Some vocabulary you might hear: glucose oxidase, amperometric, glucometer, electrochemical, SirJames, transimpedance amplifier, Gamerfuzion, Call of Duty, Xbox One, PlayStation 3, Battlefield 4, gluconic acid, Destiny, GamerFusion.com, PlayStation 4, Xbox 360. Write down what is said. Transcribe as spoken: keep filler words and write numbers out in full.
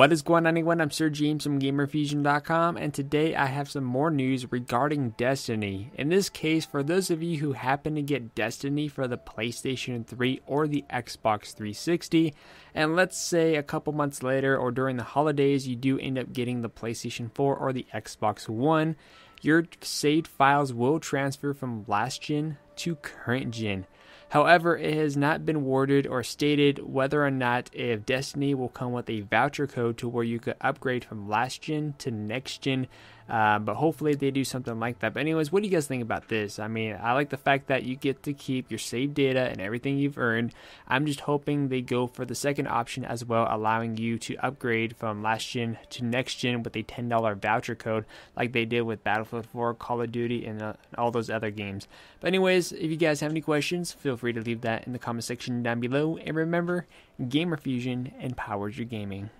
What is going on, anyone? I'm Sir James from Gamer Fusion dot com, and today I have some more news regarding Destiny. In this case, for those of you who happen to get Destiny for the PlayStation three or the Xbox three sixty, and let's say a couple months later or during the holidays you do end up getting the PlayStation four or the Xbox One, your saved files will transfer from last gen to current gen. However, it has not been worded or stated whether or not if Destiny will come with a voucher code to where you could upgrade from last gen to next gen, uh, but hopefully they do something like that. But anyways, what do you guys think about this? I mean, I like the fact that you get to keep your saved data and everything you've earned. I'm just hoping they go for the second option as well, allowing you to upgrade from last gen to next gen with a ten dollar voucher code like they did with Battlefield four, Call of Duty, and uh, all those other games. But anyways, if you guys have any questions, feel free free to leave that in the comment section down below, and remember, Gamer Fusion empowers your gaming.